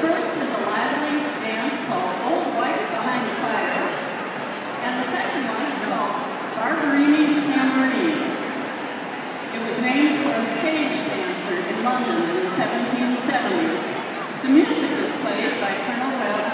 First is a lively dance called Old Wife Behind the Fire, and the second one is called Barberini's Tambourine. It was named for a stage dancer in London in the 1770s. The music was played by Colonel Welch.